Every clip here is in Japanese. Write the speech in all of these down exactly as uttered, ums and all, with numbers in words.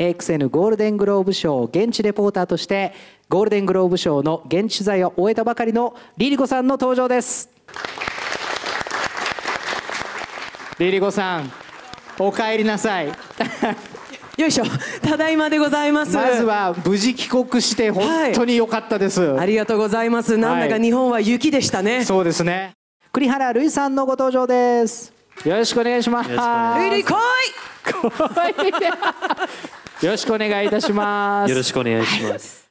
エーエックスエヌ ゴールデングローブ賞現地レポーターとしてゴールデングローブ賞の現地取材を終えたばかりのリリコさんの登場です。リリコさん、お帰りなさい。よいしょ、ただいまでございます。まずは無事帰国して本当に良かったです、はい、ありがとうございます。なんだか日本は雪でしたね、はい、そうですね。栗原類さんのご登場です。よろしくお願いします。類類来い。よろしくお願いいたします。よろしくお願いします。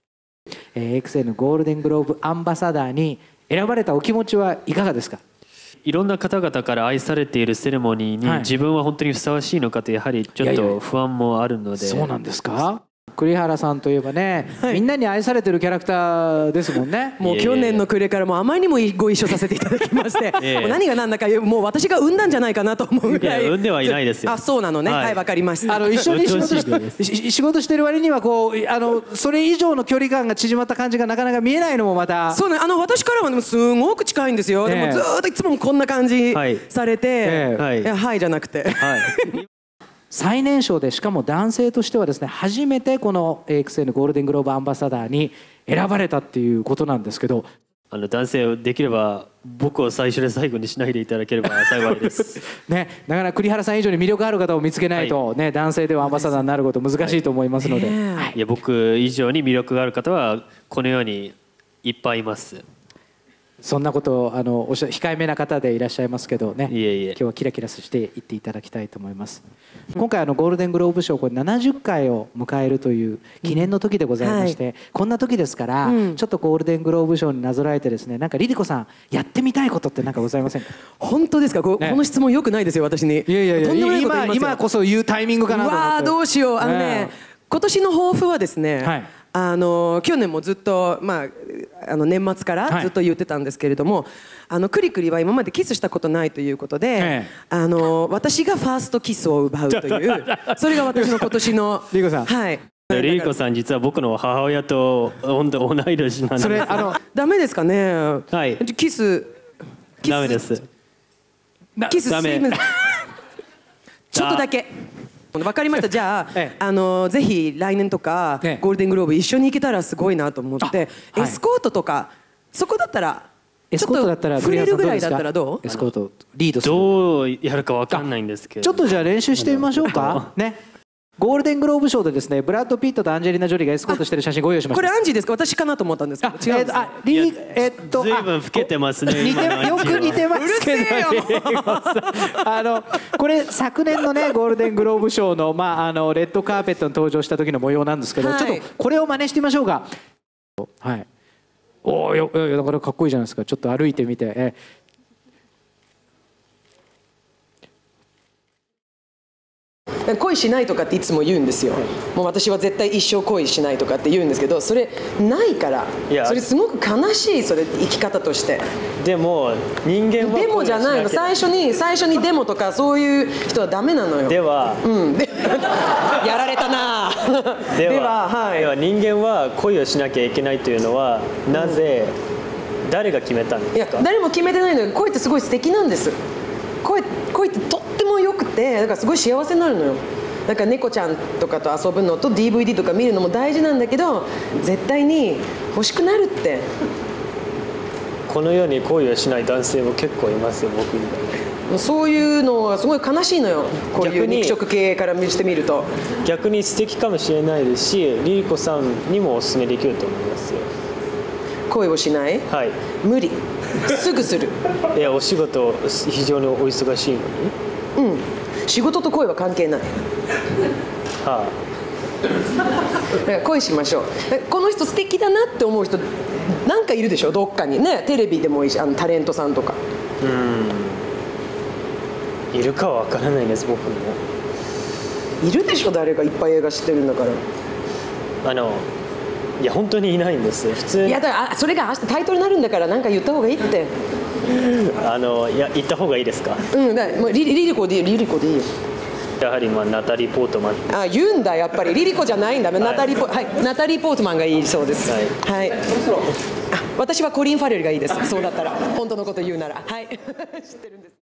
エーエックスエヌ ゴールデングローブアンバサダーに選ばれたお気持ちはいかがですか？いろんな方々から愛されているセレモニーに自分は本当にふさわしいのかと、やはりちょっと不安もあるので。そうなんですか。栗原さんといえばね、はい、みんなに愛されてるキャラクターですもんね。もう去年の暮れからもうあまりにもご一緒させていただきましてもう何が何だかもう私が産んだんじゃないかなと思うぐらい。いや、産んではいないですよ。あ、そうなのね。はい、はい、わかりました。あの一緒に仕事し仕事してる割にはこうあのそれ以上の距離感が縮まった感じがなかなか見えないのもまた。そうね、あの私からはでもすごく近いんですよ、えー、でもずっといつもこんな感じされて「はい」じゃなくて、はい最年少でしかも男性としてはですね、初めてこの エーエックスエヌ ゴールデングローブアンバサダーに選ばれたっていうことなんですけど、あの男性をできれば僕を最初で最後にしないでいただければ幸いですね。なかなか栗原さん以上に魅力ある方を見つけないと、はい、ね、男性ではアンバサダーになること難しいと思いますので、いや僕以上に魅力がある方はこのようにいっぱいいます。そんなことをあの控えめな方でいらっしゃいますけどね、いえいえ、今日はキラキラしていっていただきたいと思います。今回あのゴールデングローブ賞これななじゅっかいを迎えるという記念の時でございまして、うん、はい、こんな時ですから、うん、ちょっとゴールデングローブ賞になぞらえてですね、なんかリリコさんやってみたいことって何かございませんか？本当ですか、こ、ね、この質問よくないですよ、私に。いやいやいや、今今こそ言うタイミングかなと思って。わあ、どうしよう。あのね、今年の抱負はですね、はい、あの去年もずっと、まあ、あの年末からずっと言ってたんですけれども、はい、あのクリクリは今までキスしたことないということで、ええ、あの私がファーストキスを奪うというそれが私の今年のリリコさん、はい、リリコさん実は僕の母親と本当同い年なんです。それあのダメですかね、はい、キスキスダメです。キスダメちょっとだけ分かりました。じゃあ、ええ、あのぜひ来年とか、ええ、ゴールデングローブ一緒に行けたらすごいなと思って、はい、エスコートとかそこだったらちょっと触れるぐらいだったらどう？エスコートリードするどうやるか分かんないんですけど、ちょっとじゃあ練習してみましょうかね。ゴールデングローブ賞でですね、ブラッド・ピットとアンジェリーナ・ジョリーがエスコートしてる写真ご用意しました。これアンジーですか？私かなと思ったんですけど違うんですね。えっと随分老けてますね。よく似てますけど。あのこれ昨年のねゴールデングローブ賞のまああのレッドカーペットに登場した時の模様なんですけど、はい、ちょっとこれを真似してみましょうか。はい。おお、よよだからかっこいいじゃないですか。ちょっと歩いてみて。え恋しないとかっていつも言うんですよ。もう私は絶対一生恋しないとかって言うんですけど、それないからそれすごく悲しい、それ生き方として。でも人間はでもじゃないの。最初に最初にデモとかそういう人はダメなのよ。では、うん、でやられたなでは、はい、では人間は恋をしなきゃいけないというのはなぜ、うん、誰が決めたんですか？いや誰も決めてないのよ。恋ってすごい素敵なんです。恋恋ってとってもよくて、だからすごい幸せになるのよ。だから猫ちゃんとかと遊ぶのと ディーブイディー とか見るのも大事なんだけど、絶対に欲しくなるって。この世に恋をしない男性も結構いますよ、僕に。そういうのはすごい悲しいのよ、こういう肉食系からしてみると。逆に素敵かもしれないですし、リリコさんにもおすすめできると思いますよ。恋をしない？はい。無理。すぐする。いや、お仕事非常にお忙しいのに。うん。仕事と恋は関係ない。はあ。だから恋しましょう。この人素敵だなって思う人なんかいるでしょ、どっかにね。テレビでもいいし、あのタレントさんとか。うん。いるかはわからないです、僕も。いるでしょ、誰かいっぱい映画知ってるんだから。あの。いや本当にいないんですよ、普通に。いやだからそれが明日タイトルになるんだから、なんか言った方がいいってあのいや言った方がいいですか？うん、だからもうリリコでいいよ、リリコでいいよ。やはり、まあ、ナタリー・ポートマン。あ、言うんだ、やっぱりリリコじゃないんだ、はい、ナタリーポ、はい、ナタリー・ポートマンがいいそうです。はい、はい、あ、私はコリン・ファレルがいいですそうだったら、本当のこと言うなら。はい知ってるんです。